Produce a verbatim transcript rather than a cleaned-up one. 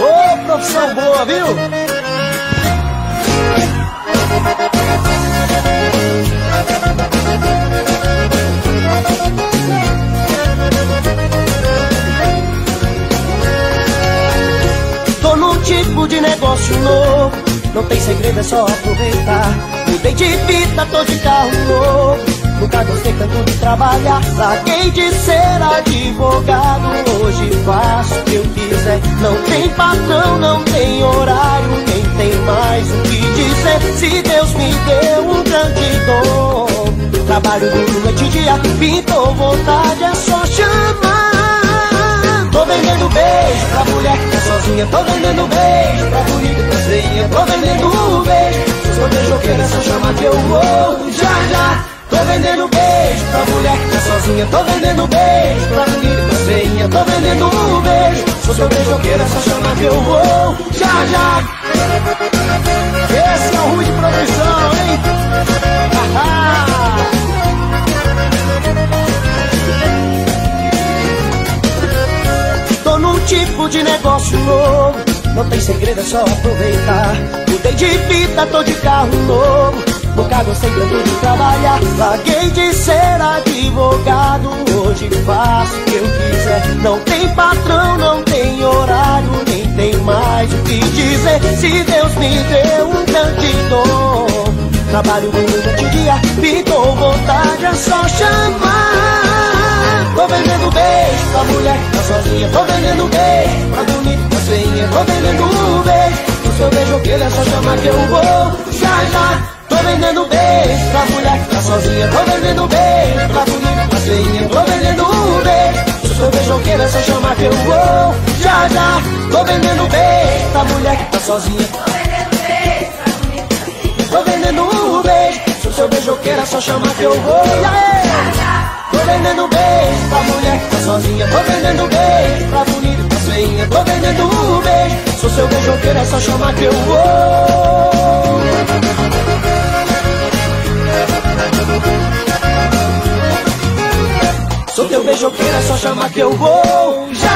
Ô, oh, profissão boa, viu? Tô num tipo de negócio novo, não tem segredo, é só aproveitar. Mudei de vida, tô de carro novo. Nunca gostei tanto de trabalhar, larguei de ser advogado. Hoje faço o que eu quiser, não tem patrão, não tem horário, nem tem mais o que dizer. Se Deus me deu um grande dom, trabalho duro noite e dia, me dou vontade, é só chamar. Tô vendendo beijo pra mulher que tá sozinha, tô vendendo beijo pra bonita e feinha, tô vendendo um beijo, se eu sou beijoqueira, é só chamar que eu vou já já. Tô vendendo beijo pra mulher que tá sozinha, tô vendendo beijo pra menina e pra feinha, tô vendendo um beijo, se eu sou beijoqueira, só chama que eu vou já já. Esse é o ruim de produção, hein? Haha. Tô num tipo de negócio novo, não tem segredo, é só aproveitar. Mudei de vida, tô de carro novo. Nunca gostei tanto de trabalhar, larguei de ser advogado. Hoje faço o que eu quiser, não tem patrão, não tem horário, nem tem mais o que dizer. Se Deus me deu um grande dom, trabalho durante o dia, me dou vontade, é só chamar. Tô vendendo beijo pra mulher que tá sozinha, tô vendendo beijo pra bonita e pra feinha, tô vendendo um beijo, o seu beijo que ele é só chamar que eu vou já já. Tô vendendo beijo pra mulher que tá sozinha, tô vendendo beijo pra bonita e pra feinha, tô vendendo um beijo, se eu sou beijoqueira, é só chamar que eu vou já já. Tô vendendo beijo pra mulher que tá sozinha, tô vendendo beijo pra bonita e pra feinha, tô vendendo um beijo, se eu sou beijoqueira, é só chamar que eu vou já já. Tô vendendo beijo pra mulher que tá sozinha, tô vendendo beijo pra bonita e pra feinha, tô vendendo um beijo, se eu sou beijoqueira, é só chamar que eu vou. Sou teu beijoqueira, é só chamar que eu vou já.